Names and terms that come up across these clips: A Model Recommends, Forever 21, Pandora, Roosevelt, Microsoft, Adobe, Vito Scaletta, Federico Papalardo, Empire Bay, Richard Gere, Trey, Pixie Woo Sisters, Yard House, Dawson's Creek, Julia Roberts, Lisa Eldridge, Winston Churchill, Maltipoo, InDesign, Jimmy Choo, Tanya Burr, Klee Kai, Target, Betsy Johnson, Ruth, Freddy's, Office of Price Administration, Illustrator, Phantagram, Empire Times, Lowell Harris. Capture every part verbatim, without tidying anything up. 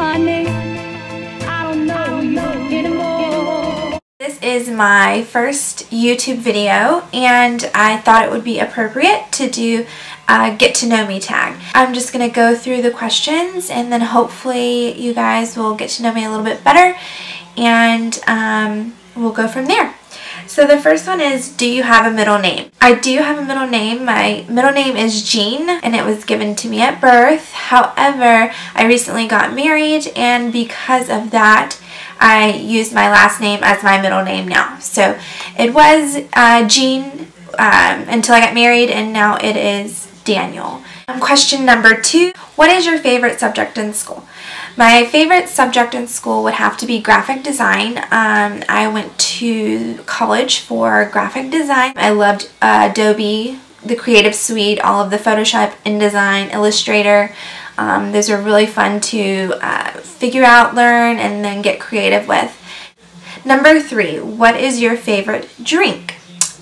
honey. I don't know, I don't know you anymore. anymore. This is my first YouTube video, and I thought it would be appropriate to do a get to know me tag. I'm just going to go through the questions, and then hopefully you guys will get to know me a little bit better, and um, we'll go from there. So the first one is, do you have a middle name? I do have a middle name. My middle name is Jean, and it was given to me at birth. However, I recently got married, and because of that, I use my last name as my middle name now. So it was uh, Jean um, until I got married, and now it is Daniel. Um, question number two, what is your favorite subject in school? My favorite subject in school would have to be graphic design. Um, I went to college for graphic design. I loved uh, Adobe, the Creative Suite, all of the Photoshop, InDesign, Illustrator. Um, those are really fun to uh, figure out, learn, and then get creative with. Number three, what is your favorite drink?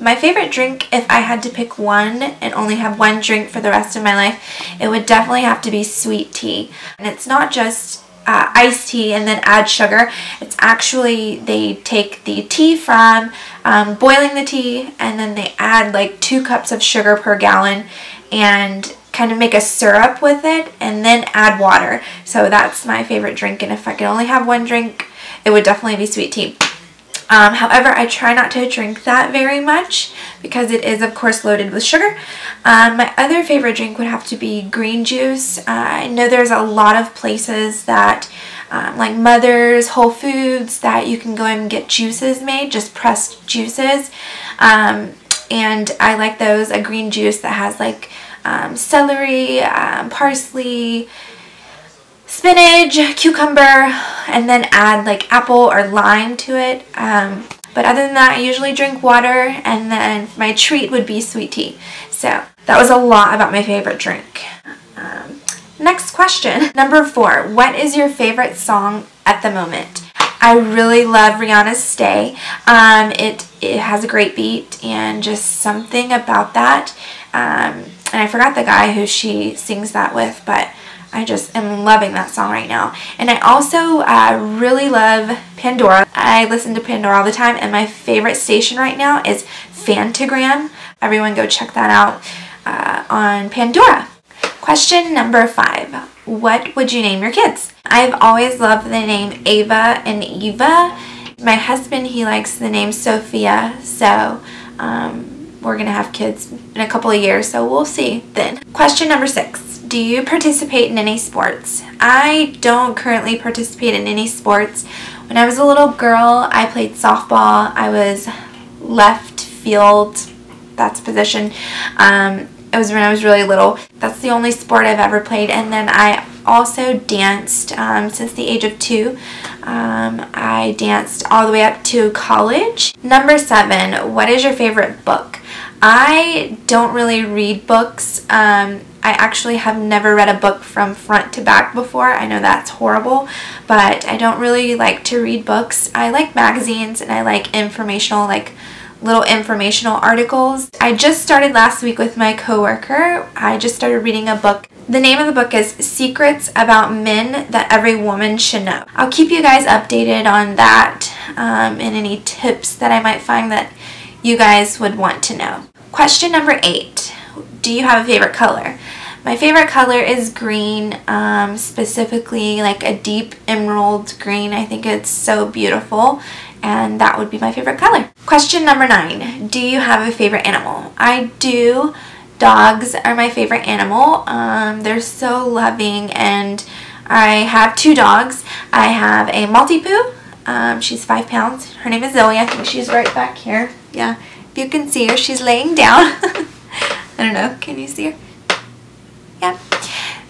My favorite drink, if I had to pick one and only have one drink for the rest of my life, it would definitely have to be sweet tea. And it's not just uh, iced tea and then add sugar. It's actually, they take the tea from um, boiling the tea, and then they add like two cups of sugar per gallon and kind of make a syrup with it, and then add water. So that's my favorite drink, and if I could only have one drink, it would definitely be sweet tea. Um, however, I try not to drink that very much because it is, of course, loaded with sugar. Um, my other favorite drink would have to be green juice. Uh, I know there's a lot of places that, um, like Mother's, Whole Foods, that you can go and get juices made, just pressed juices. Um, and I like those, a green juice that has like um, celery, um, parsley, spinach, cucumber, and then add like apple or lime to it. Um, but other than that, I usually drink water, and then my treat would be sweet tea. So that was a lot about my favorite drink. Um, next question. Number four, what is your favorite song at the moment? I really love Rihanna's Stay. Um, it, it has a great beat and just something about that. Um, and I forgot the guy who she sings that with, but I just am loving that song right now. And I also uh, really love Pandora. I listen to Pandora all the time, and my favorite station right now is Phantagram. Everyone go check that out uh, on Pandora. Question number five, what would you name your kids? I've always loved the name Ava and Eva. My husband, he likes the name Sophia, so um, we're gonna have kids in a couple of years, so we'll see then. Question number six. Do you participate in any sports? I don't currently participate in any sports. When I was a little girl, I played softball. I was left field, that's a position. Um, it was when I was really little. That's the only sport I've ever played. And then I also danced um, since the age of two. Um, I danced all the way up to college. Number seven, what is your favorite book? I don't really read books. Um, I actually have never read a book from front to back before. I know that's horrible, but I don't really like to read books. I like magazines, and I like informational, like little informational articles. I just started last week with my coworker. I just started reading a book. The name of the book is Secrets About Men That Every Woman Should Know. I'll keep you guys updated on that um, and any tips that I might find that you guys would want to know. Question number eight, do you have a favorite color? My favorite color is green, um, specifically like a deep emerald green. I think it's so beautiful, and that would be my favorite color. Question number nine, do you have a favorite animal? I do. Dogs are my favorite animal. Um, they're so loving, and I have two dogs. I have a Maltipoo. Um, she's five pounds. Her name is Zoe. I think she's right back here. Yeah, if you can see her, she's laying down. I don't know. Can you see her? Yeah.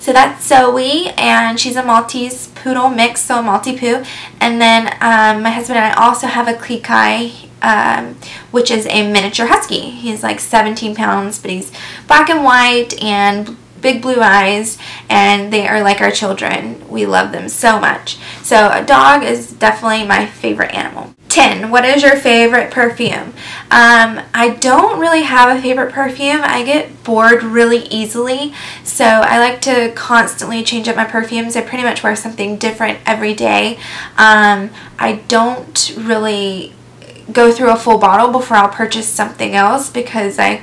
So that's Zoe, and she's a Maltese poodle mix, so a Maltipoo. And then um, my husband and I also have a Klee Kai, um, which is a miniature husky. He's like seventeen pounds, but he's black and white and big blue eyes, and they are like our children. We love them so much. So a dog is definitely my favorite animal. ten. What is your favorite perfume? Um, I don't really have a favorite perfume. I get bored really easily, so I like to constantly change up my perfumes. I pretty much wear something different every day. Um, I don't really go through a full bottle before I'll purchase something else because I,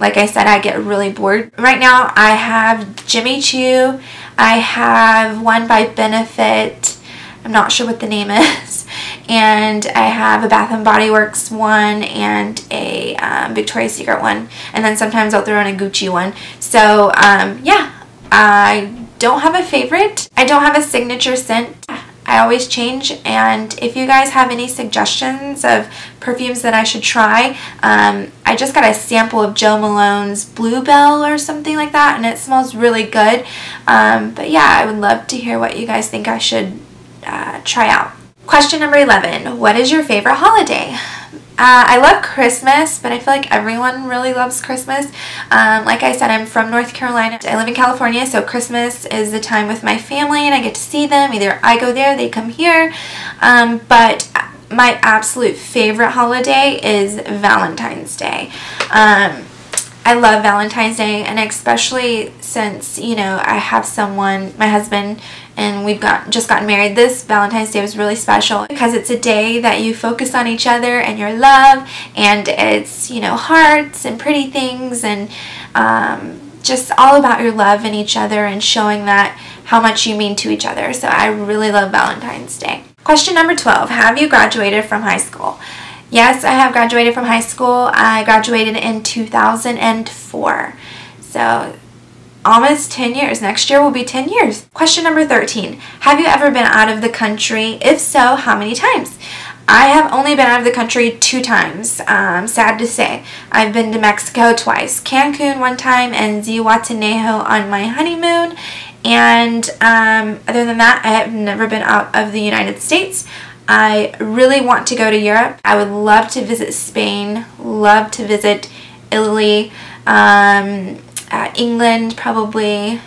like I said, I get really bored. Right now I have Jimmy Choo. I have one by Benefit. I'm not sure what the name is. And I have a Bath and Body Works one and a um, Victoria's Secret one. And then sometimes I'll throw in a Gucci one. So, um, yeah, I don't have a favorite. I don't have a signature scent. I always change, and if you guys have any suggestions of perfumes that I should try, um, I just got a sample of Jo Malone's Bluebell or something like that, and it smells really good. Um, but yeah, I would love to hear what you guys think I should uh, try out. Question number eleven, what is your favorite holiday? Uh, I love Christmas, but I feel like everyone really loves Christmas. Um, like I said, I'm from North Carolina. I live in California, so Christmas is the time with my family, and I get to see them. Either I go there, they come here. Um, but my absolute favorite holiday is Valentine's Day. Um, I love Valentine's Day, and especially since, you know, I have someone, my husband, and we've got just gotten married. This Valentine's Day was really special because it's a day that you focus on each other and your love, and it's, you know, hearts and pretty things, and um, just all about your love and each other and showing that how much you mean to each other. So I really love Valentine's Day. Question number twelve, have you graduated from high school? Yes, I have graduated from high school. I graduated in two thousand four. So almost ten years. Next year will be ten years. Question number thirteen. Have you ever been out of the country? If so, how many times? I have only been out of the country two times, um, sad to say. I've been to Mexico twice, Cancun one time, and Zihuatanejo on my honeymoon. And um, other than that, I have never been out of the United States. I really want to go to Europe. I would love to visit Spain, love to visit Italy, um, uh, England probably,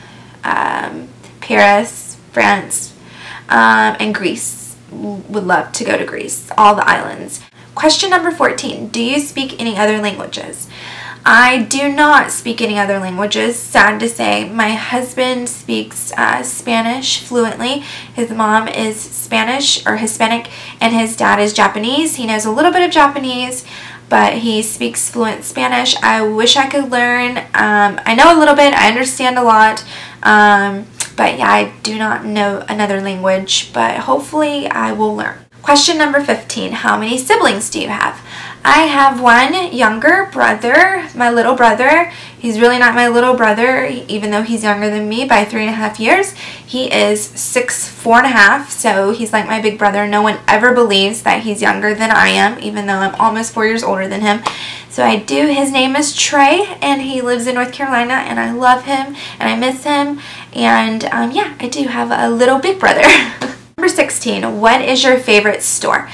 um, Paris, France, um, and Greece. Would love to go to Greece, all the islands. Question number fourteen, do you speak any other languages? I do not speak any other languages, sad to say. My husband speaks uh, Spanish fluently. His mom is Spanish or Hispanic, and his dad is Japanese. He knows a little bit of Japanese, but he speaks fluent Spanish. I wish I could learn. Um, I know a little bit. I understand a lot. Um, but yeah, I do not know another language, but hopefully I will learn. Question number fifteen, how many siblings do you have? I have one younger brother, my little brother. He's really not my little brother, even though he's younger than me by three and a half years. He is six, four and a half, so he's like my big brother. No one ever believes that he's younger than I am, even though I'm almost four years older than him. So I do. His name is Trey, and he lives in North Carolina, and I love him, and I miss him. And um, yeah, I do have a little big brother. Number sixteen, what is your favorite store?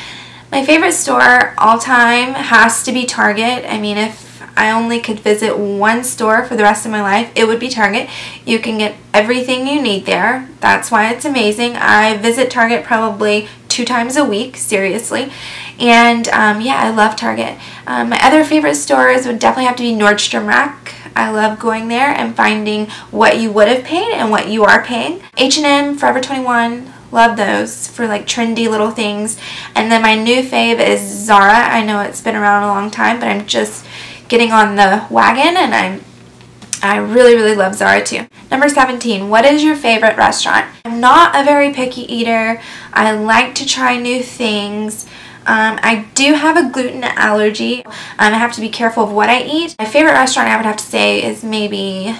My favorite store all time has to be Target. I mean, if I only could visit one store for the rest of my life, it would be Target. You can get everything you need there. That's why it's amazing. I visit Target probably two times a week, seriously. And um, yeah, I love Target. Um, my other favorite stores would definitely have to be Nordstrom Rack. I love going there and finding what you would have paid and what you are paying. H and M, Forever twenty-one. Love those for like trendy little things. And then my new fave is Zara. I know it's been around a long time, but I'm just getting on the wagon, and I'm I really really love Zara too. Number seventeen, what is your favorite restaurant? I'm not a very picky eater. I like to try new things. Um, I do have a gluten allergy. Um, I have to be careful of what I eat. My favorite restaurant I would have to say is maybe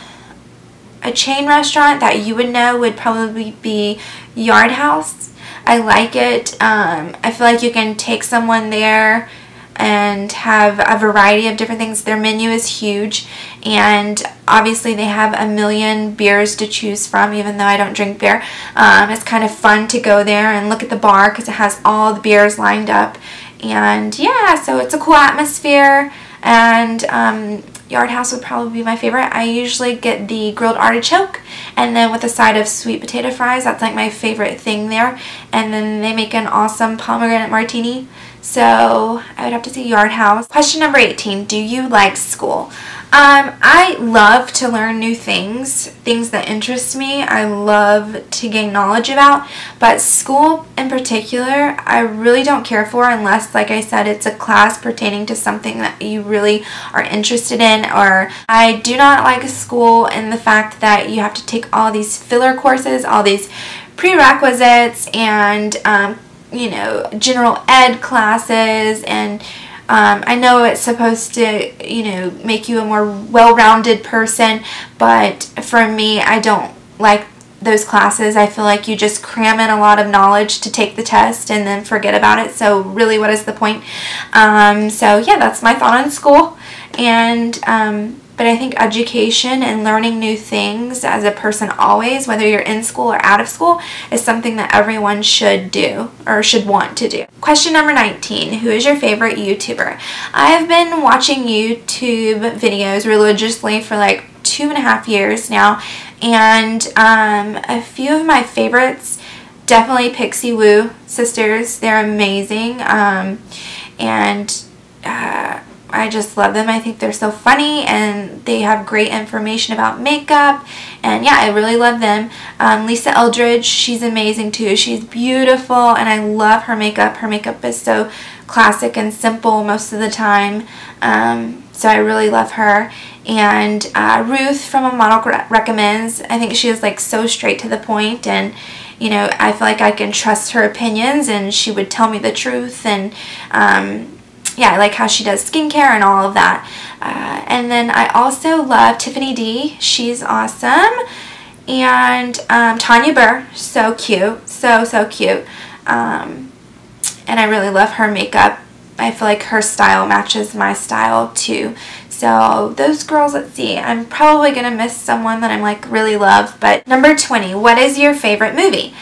a chain restaurant that you would know would probably be Yard House. I like it. Um, I feel like you can take someone there and have a variety of different things. Their menu is huge, and obviously they have a million beers to choose from, even though I don't drink beer. Um, it's kind of fun to go there and look at the bar because it has all the beers lined up. And yeah, so it's a cool atmosphere, and um, Yard House would probably be my favorite. I usually get the grilled artichoke and then with a side of sweet potato fries. That's like my favorite thing there. And then they make an awesome pomegranate martini. So I would have to say Yard House. Question number eighteen, do you like school? Um, I love to learn new things, things that interest me. I love to gain knowledge about, but school in particular, I really don't care for unless, like I said, it's a class pertaining to something that you really are interested in. Or I do not like school in the fact that you have to take all these filler courses, all these prerequisites and, um, you know, general ed classes and Um, I know it's supposed to, you know, make you a more well-rounded person, but for me, I don't like those classes. I feel like you just cram in a lot of knowledge to take the test and then forget about it. So really, what is the point? Um, so yeah, that's my thought on school. And um, but I think education and learning new things as a person always, whether you're in school or out of school, is something that everyone should do or should want to do. Question number nineteen, who is your favorite YouTuber? I have been watching YouTube videos religiously for like two and a half years now, and um, a few of my favorites, definitely Pixie Woo Sisters. They're amazing, um, and uh, I just love them. I think they're so funny and they have great information about makeup, and yeah, I really love them. Um, Lisa Eldridge, she's amazing too. She's beautiful and I love her makeup. Her makeup is so classic and simple most of the time, um, so I really love her. And uh, Ruth from A Model Recommends, I think she is like so straight to the point, and you know, I feel like I can trust her opinions and she would tell me the truth. And um, yeah, I like how she does skincare and all of that. Uh, and then I also love Tiffany D. She's awesome. And um, Tanya Burr, so cute. So, so cute. Um, and I really love her makeup. I feel like her style matches my style too. So those girls, let's see. I'm probably going to miss someone that I'm like really love. But number twenty, what is your favorite movie?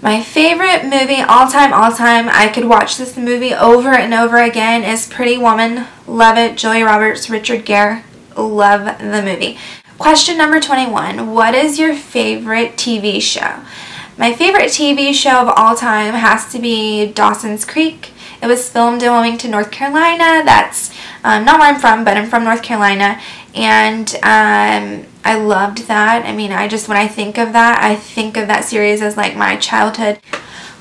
My favorite movie all time, all time, I could watch this movie over and over again, is Pretty Woman. Love it. Julia Roberts, Richard Gere. Love the movie. Question number twenty-one, what is your favorite T V show? My favorite T V show of all time has to be Dawson's Creek. It was filmed in Wilmington, North Carolina. That's um, not where I'm from, but I'm from North Carolina. And um, I loved that. I mean, I just, when I think of that, I think of that series as like my childhood.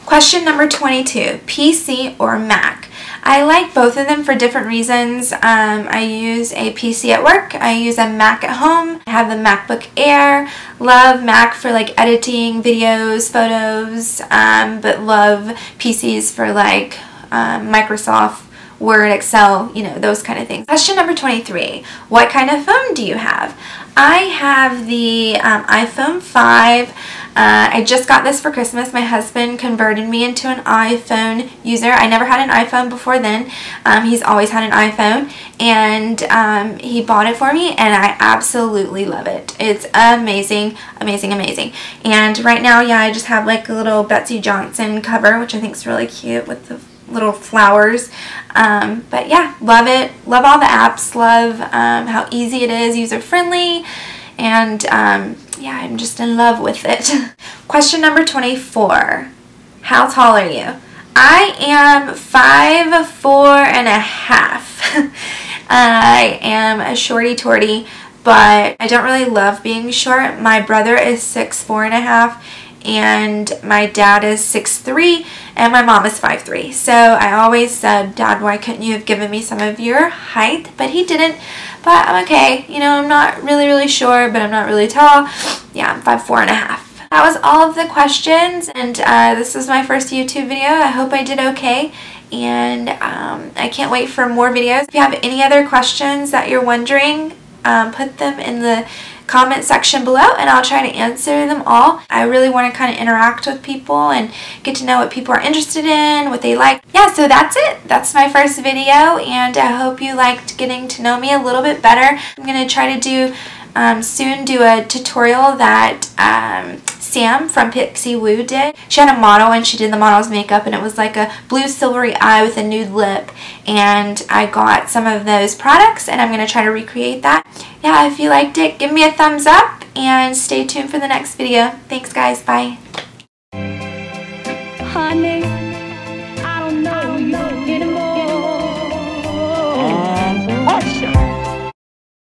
Question number twenty-two, P C or Mac? I like both of them for different reasons. Um, I use a P C at work. I use a Mac at home. I have the MacBook Air. Love Mac for like editing videos, photos, um, but love P Cs for like um, Microsoft, Word, Excel, you know, those kind of things. Question number twenty-three, what kind of phone do you have? I have the um, iPhone five. Uh, I just got this for Christmas. My husband converted me into an iPhone user. I never had an iPhone before then. Um, he's always had an iPhone, and um, he bought it for me, and I absolutely love it. It's amazing, amazing, amazing. And right now, yeah, I just have like a little Betsy Johnson cover, which I think is really cute with the little flowers, um, but yeah, love it, love all the apps, love um, how easy it is, user friendly, and um, yeah, I'm just in love with it. Question number twenty-four, how tall are you? I am five four and a half. I am a shorty torty, but I don't really love being short. My brother is six four and a half, and my dad is six three, and my mom is five three. So I always said, Dad, why couldn't you have given me some of your height? But he didn't. But I'm okay. You know, I'm not really, really short, but I'm not really tall. Yeah, I'm five four and a half. That was all of the questions, and uh, this was my first YouTube video. I hope I did okay, and um, I can't wait for more videos. If you have any other questions that you're wondering, um, put them in the comment section below and I'll try to answer them all. I really want to kind of interact with people and get to know what people are interested in, what they like. Yeah, so that's it. That's my first video, and I hope you liked getting to know me a little bit better. I'm going to try to do um, soon do a tutorial that um, Sam from Pixie Woo did. She had a model and she did the model's makeup, and it was like a blue silvery eye with a nude lip, and I got some of those products and I'm going to try to recreate that. Yeah, if you liked it, give me a thumbs up and stay tuned for the next video. Thanks guys, bye.